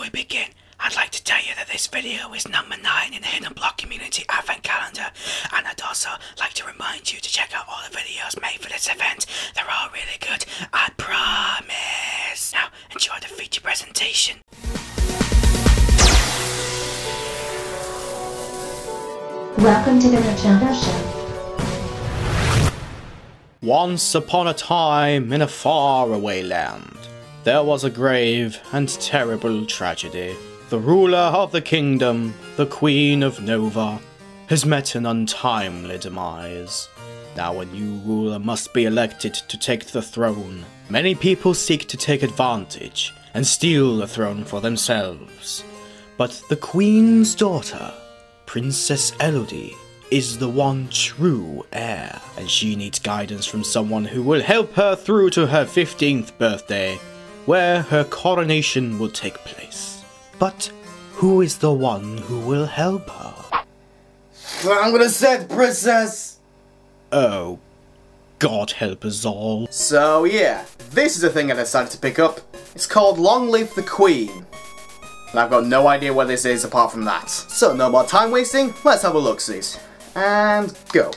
Before we begin, I'd like to tell you that this video is number 9 in the Hidden Block Community Advent Calendar, and I'd also like to remind you to check out all the videos made for this event. They're all really good, I promise. Now, enjoy the feature presentation. Welcome to the Richaado Show. Once upon a time in a faraway land, there was a grave and terrible tragedy. The ruler of the kingdom, the Queen of Nova, has met an untimely demise. Now a new ruler must be elected to take the throne. Many people seek to take advantage and steal the throne for themselves. But the Queen's daughter, Princess Elodie, is the one true heir, and she needs guidance from someone who will help her through to her 15th birthday, where her coronation will take place. But who is the one who will help her? I'm gonna set, princess! Oh, God help us all. So yeah, this is the thing I decided to pick up. It's called Long Live the Queen. And I've got no idea what this is apart from that. So no more time wasting, let's have a look-see. And go.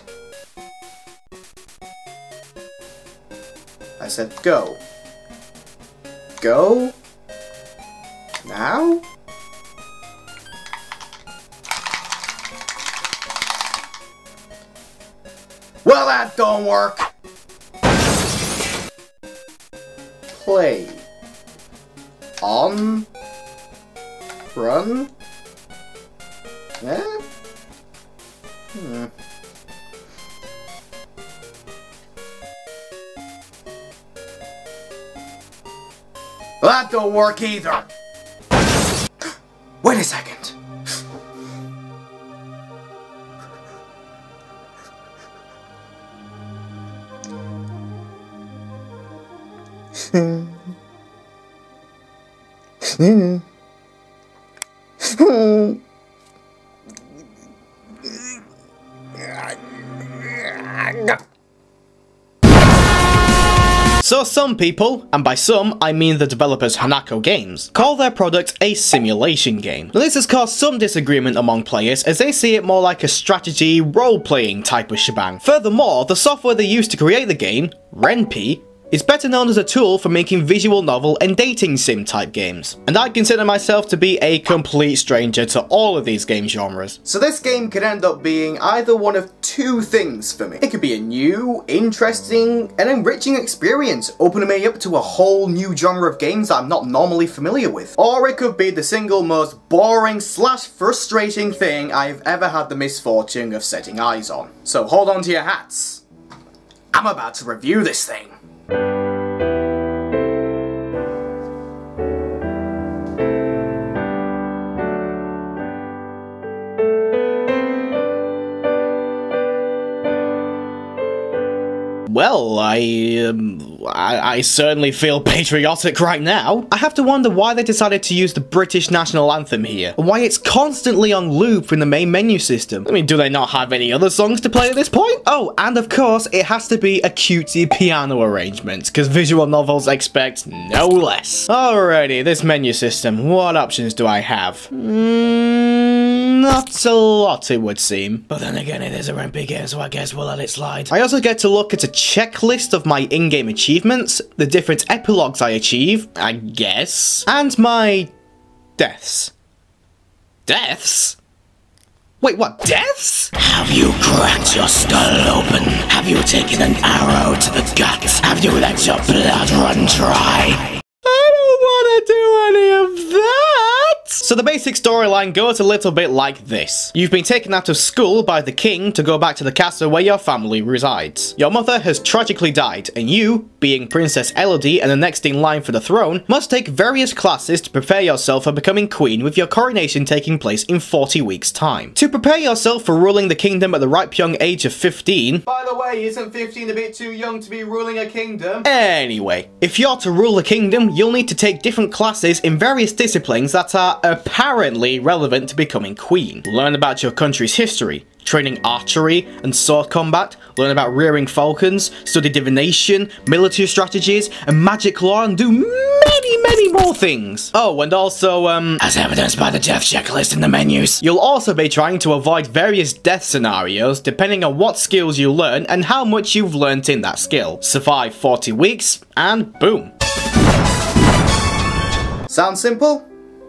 I said go. Go? Now? Well, that don't work! Play. On. Run. Eh? Hmm. That don't work either! Wait a second! So some people, and by some I mean the developers Hanako Games, call their product a simulation game. Now, this has caused some disagreement among players as they see it more like a strategy role-playing type of shebang. Furthermore, the software they used to create the game, Ren'Py, is better known as a tool for making visual novel and dating sim type games, and I consider myself to be a complete stranger to all of these game genres. So this game could end up being either one of two things for me. It could be a new, interesting, and enriching experience, opening me up to a whole new genre of games that I'm not normally familiar with. Or it could be the single most boring / frustrating thing I've ever had the misfortune of setting eyes on. So hold on to your hats. I'm about to review this thing. Well, I certainly feel patriotic right now. I have to wonder why they decided to use the British national anthem here, and why it's constantly on loop in the main menu system. I mean, do they not have any other songs to play at this point? Oh, and of course, it has to be a cutesy piano arrangement, because visual novels expect no less. Alrighty, this menu system, what options do I have? Not a lot, it would seem. But then again, it is a Ren'Py game, so I guess we'll let it slide. I also get to look at a checklist of my in-game achievements, the different epilogues I achieve, I guess, and my deaths. Deaths? Wait, what? Deaths? Have you cracked your skull open? Have you taken an arrow to the gut? Have you let your blood run dry? I don't want to do any of that! So the basic storyline goes a little bit like this. You've been taken out of school by the king to go back to the castle where your family resides. Your mother has tragically died, and you, being Princess Elodie and the next in line for the throne, must take various classes to prepare yourself for becoming queen, with your coronation taking place in 40 weeks' time. To prepare yourself for ruling the kingdom at the ripe young age of 15... By the way, isn't 15 a bit too young to be ruling a kingdom? Anyway, if you're to rule the kingdom, you'll need to take different classes in various disciplines that are apparently relevant to becoming queen. Learn about your country's history, training archery and sword combat, learn about rearing falcons, study divination, military strategies, and magic lore, and do many many more things. Oh, and also, as evidenced by the death checklist in the menus, you'll also be trying to avoid various death scenarios depending on what skills you learn and how much you've learnt in that skill. Survive 40 weeks, and boom. Sounds simple?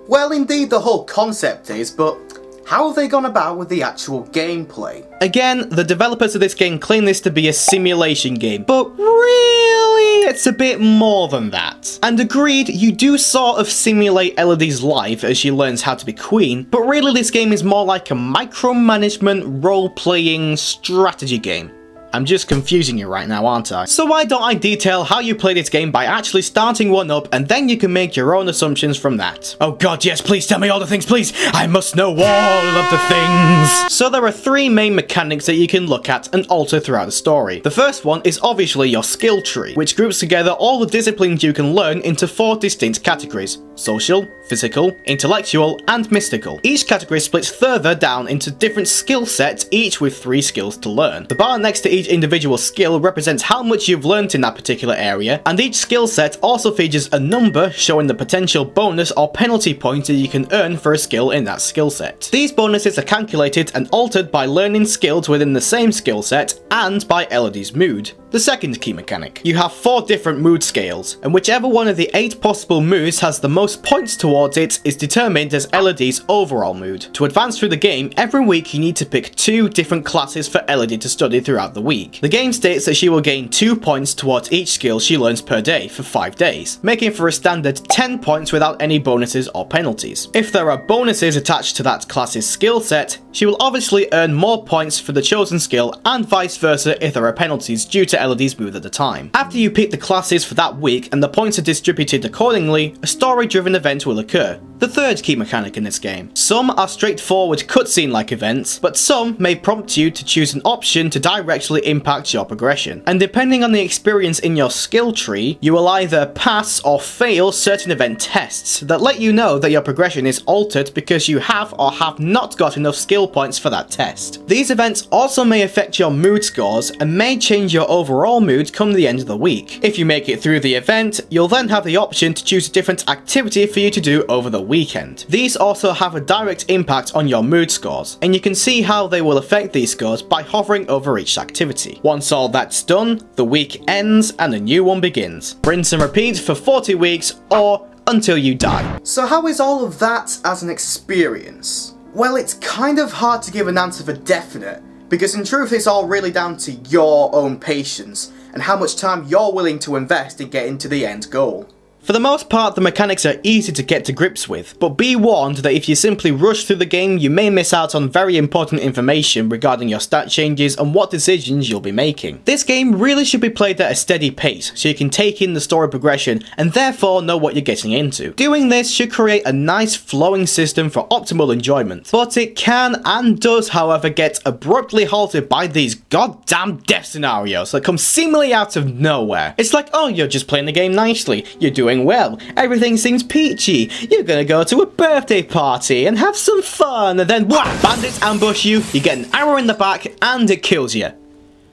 Well, indeed the whole concept is, but how have they gone about with the actual gameplay? Again, the developers of this game claim this to be a simulation game, but really, it's a bit more than that. And agreed, you do sort of simulate Elodie's life as she learns how to be queen, but really this game is more like a micromanagement, role-playing strategy game. I'm just confusing you right now, aren't I? So why don't I detail how you play this game by actually starting one up, and then you can make your own assumptions from that. Oh god, yes, please tell me all the things, please! I must know all of the things! So there are three main mechanics that you can look at and alter throughout the story. The first one is obviously your skill tree, which groups together all the disciplines you can learn into 4 distinct categories: social, physical, intellectual, and mystical. Each category splits further down into different skill sets, each with 3 skills to learn. The bar next to each individual skill represents how much you've learnt in that particular area, and each skill set also features a number showing the potential bonus or penalty points that you can earn for a skill in that skill set. These bonuses are calculated and altered by learning skills within the same skill set and by Elodie's mood. The second key mechanic. You have 4 different mood scales, and whichever one of the 8 possible moods has the most points towards it is determined as Elodie's overall mood. To advance through the game, every week you need to pick 2 different classes for Elodie to study throughout the week. The game states that she will gain 2 points towards each skill she learns per day for 5 days, making for a standard 10 points without any bonuses or penalties. If there are bonuses attached to that class's skill set, she will obviously earn more points for the chosen skill, and vice versa if there are penalties due to Elodie's mood at the time. After you pick the classes for that week and the points are distributed accordingly, a story-driven event will occur. The third key mechanic in this game. Some are straightforward cutscene-like events, but some may prompt you to choose an option to directly impact your progression. And depending on the experience in your skill tree, you will either pass or fail certain event tests that let you know that your progression is altered because you have or have not got enough skill points for that test. These events also may affect your mood scores and may change your overall mood come the end of the week. If you make it through the event, you'll then have the option to choose a different activity for you to do over the weekend. These also have a direct impact on your mood scores, and you can see how they will affect these scores by hovering over each activity. Once all that's done, the week ends and a new one begins. Rinse and repeat for 40 weeks or until you die. So how is all of that as an experience? Well, it's kind of hard to give an answer for definite, because in truth it's all really down to your own patience and how much time you're willing to invest in getting to the end goal. For the most part, the mechanics are easy to get to grips with, but be warned that if you simply rush through the game, you may miss out on very important information regarding your stat changes and what decisions you'll be making. This game really should be played at a steady pace, so you can take in the story progression and therefore know what you're getting into. Doing this should create a nice flowing system for optimal enjoyment, but it can and does, however, get abruptly halted by these goddamn death scenarios that come seemingly out of nowhere. It's like, oh, you're just playing the game nicely, you're doing well, everything seems peachy, you're gonna go to a birthday party and have some fun, and then whack, bandits ambush you, you get an arrow in the back and it kills you.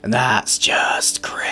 And that's just great.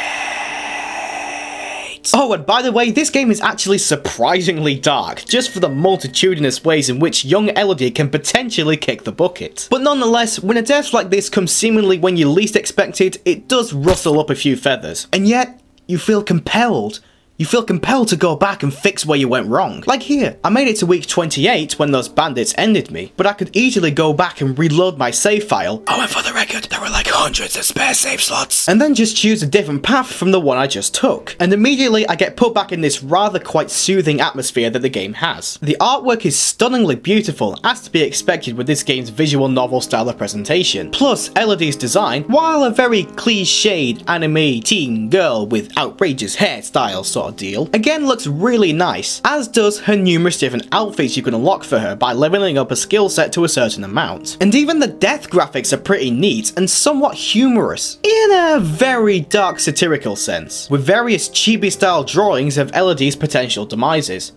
Oh, and by the way, this game is actually surprisingly dark, just for the multitudinous ways in which young Elodie can potentially kick the bucket. But nonetheless, when a death like this comes seemingly when you least expect it, it does rustle up a few feathers. And yet, you feel compelled. You feel compelled to go back and fix where you went wrong. Like here, I made it to week 28 when those bandits ended me, but I could easily go back and reload my save file. Oh, and for the record, there were like hundreds of spare save slots. And then just choose a different path from the one I just took. And immediately I get put back in this rather quite soothing atmosphere that the game has. The artwork is stunningly beautiful, as to be expected with this game's visual novel style of presentation. Plus, Elodie's design, while a very cliched anime teen girl with outrageous hairstyle sort of deal, again looks really nice, as does her numerous different outfits you can unlock for her by leveling up a skill set to a certain amount. And even the death graphics are pretty neat and somewhat humorous, in a very dark satirical sense, with various chibi-style drawings of Elodie's potential demises.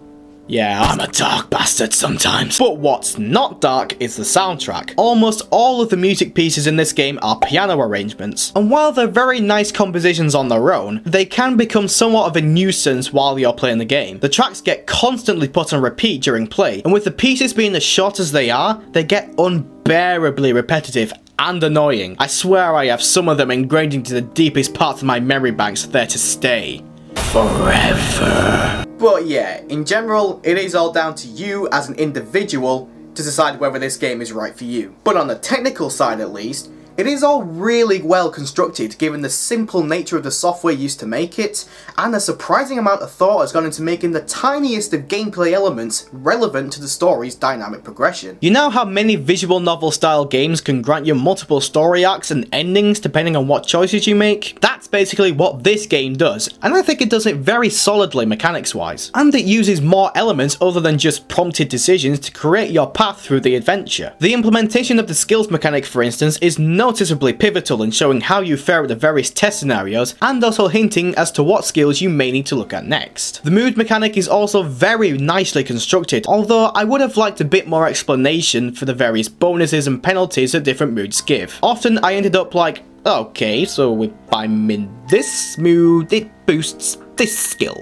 Yeah, I'm a dark bastard sometimes. But what's not dark is the soundtrack. Almost all of the music pieces in this game are piano arrangements, and while they're very nice compositions on their own, they can become somewhat of a nuisance while you're playing the game. The tracks get constantly put on repeat during play, and with the pieces being as short as they are, they get unbearably repetitive and annoying. I swear I have some of them ingrained into the deepest parts of my memory banks, there to stay. Forever. But yeah, in general, it is all down to you as an individual to decide whether this game is right for you. But on the technical side at least, it is all really well constructed given the simple nature of the software used to make it, and a surprising amount of thought has gone into making the tiniest of gameplay elements relevant to the story's dynamic progression. You know how many visual novel style games can grant you multiple story arcs and endings depending on what choices you make? That's basically what this game does, and I think it does it very solidly mechanics wise. And it uses more elements other than just prompted decisions to create your path through the adventure. The implementation of the skills mechanic, for instance, is noticeably pivotal in showing how you fare at the various test scenarios, and also hinting as to what skills you may need to look at next. The mood mechanic is also very nicely constructed, although I would have liked a bit more explanation for the various bonuses and penalties that different moods give. Often I ended up like, okay, so if I'm in this mood, it boosts this skill.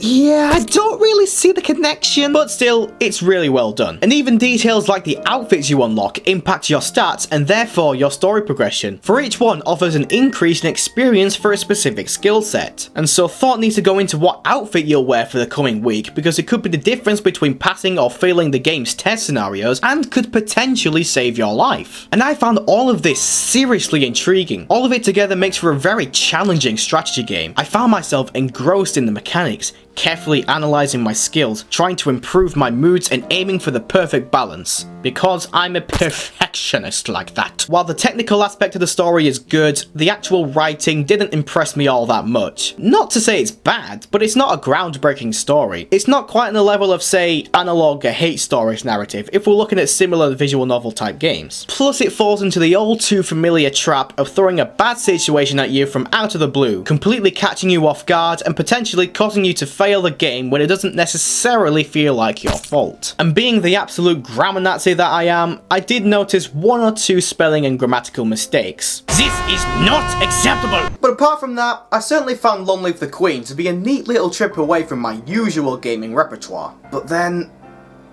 Yeah, I don't really see the connection, but still, it's really well done. And even details like the outfits you unlock impact your stats and therefore your story progression, for each one offers an increase in experience for a specific skill set. And so thought needs to go into what outfit you'll wear for the coming week, because it could be the difference between passing or failing the game's test scenarios and could potentially save your life. And I found all of this seriously intriguing. All of it together makes for a very challenging strategy game. I found myself engrossed in the mechanics, carefully analysing my skills, trying to improve my moods and aiming for the perfect balance. Because I'm a perfectionist like that. While the technical aspect of the story is good, the actual writing didn't impress me all that much. Not to say it's bad, but it's not a groundbreaking story. It's not quite on the level of, say, Analog: A Hate Story's narrative, if we're looking at similar visual novel type games. Plus it falls into the all too familiar trap of throwing a bad situation at you from out of the blue, completely catching you off guard and potentially causing you to fail the game when it doesn't necessarily feel like your fault. And being the absolute grammar Nazi that I am, I did notice one or two spelling and grammatical mistakes. This is not acceptable! But apart from that, I certainly found Long Live the Queen to be a neat little trip away from my usual gaming repertoire. But then,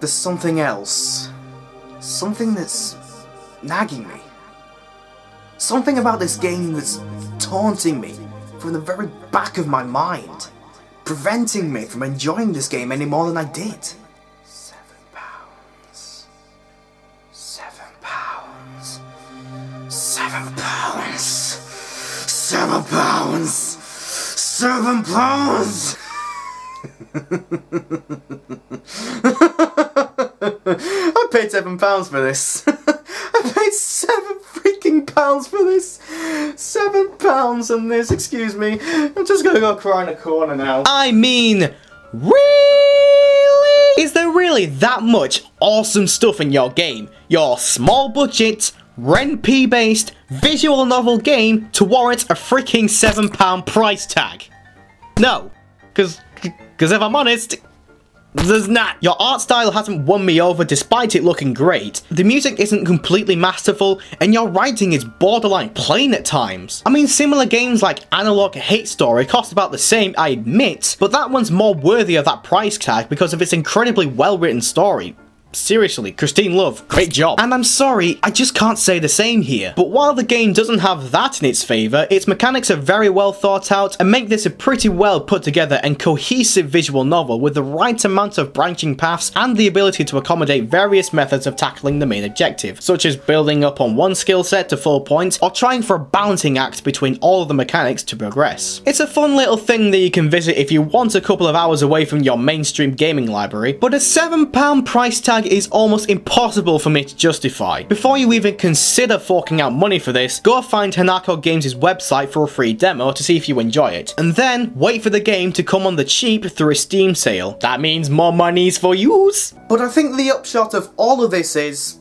there's something else. Something that's nagging me. Something about this game that's taunting me from the very back of my mind, preventing me from enjoying this game any more than I did. £7. £7. £7. £7. £7. I paid £7 for this. I paid £7 freaking for this. £7 and this, excuse me. I'm just gonna go cry in a corner now. I mean, really? Is there really that much awesome stuff in your game? Your small budget, Ren'Py based, visual novel game to warrant a freaking £7 price tag? No, cause if I'm honest, there's not. Your art style hasn't won me over despite it looking great, the music isn't completely masterful, and your writing is borderline plain at times. I mean, similar games like Analog: A Hate Story cost about the same, I admit, but that one's more worthy of that price tag because of its incredibly well-written story. Seriously, Christine Love, great job. And I'm sorry, I just can't say the same here. But while the game doesn't have that in its favour, its mechanics are very well thought out and make this a pretty well put together and cohesive visual novel with the right amount of branching paths and the ability to accommodate various methods of tackling the main objective, such as building up on one skill set to full points or trying for a balancing act between all of the mechanics to progress. It's a fun little thing that you can visit if you want a couple of hours away from your mainstream gaming library, but a £7 price tag is almost impossible for me to justify. Before you even consider forking out money for this, go find Hanako Games' website for a free demo to see if you enjoy it, and then wait for the game to come on the cheap through a Steam sale. That means more monies for yous. But I think the upshot of all of this is,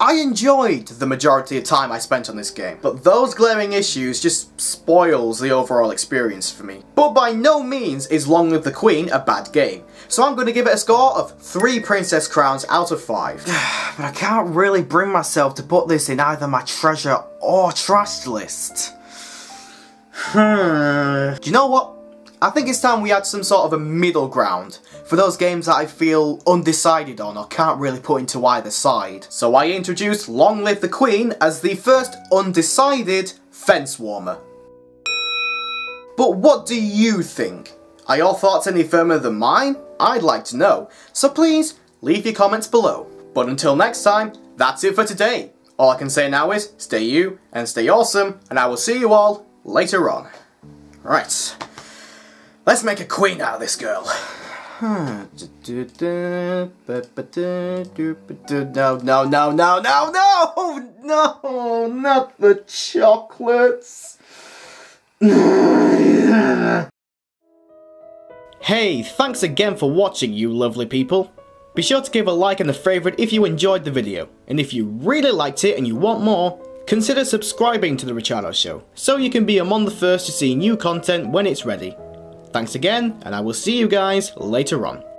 I enjoyed the majority of time I spent on this game, but those glaring issues just spoils the overall experience for me. But by no means is Long Live the Queen a bad game. So I'm going to give it a score of 3 princess crowns out of 5. But I can't really bring myself to put this in either my treasure or trash list. Do you know what? I think it's time we had some sort of a middle ground for those games that I feel undecided on or can't really put into either side. So I introduced Long Live the Queen as the first undecided fence warmer. But what do you think? Are your thoughts any firmer than mine? I'd like to know, so please leave your comments below. But until next time, that's it for today. All I can say now is stay you and stay awesome, and I will see you all later on. Right, let's make a queen out of this girl. No, not the chocolates. Hey, thanks again for watching, you lovely people. Be sure to give a like and a favourite if you enjoyed the video, and if you really liked it and you want more, consider subscribing to the Richaado Show so you can be among the first to see new content when it's ready. Thanks again, and I will see you guys later on.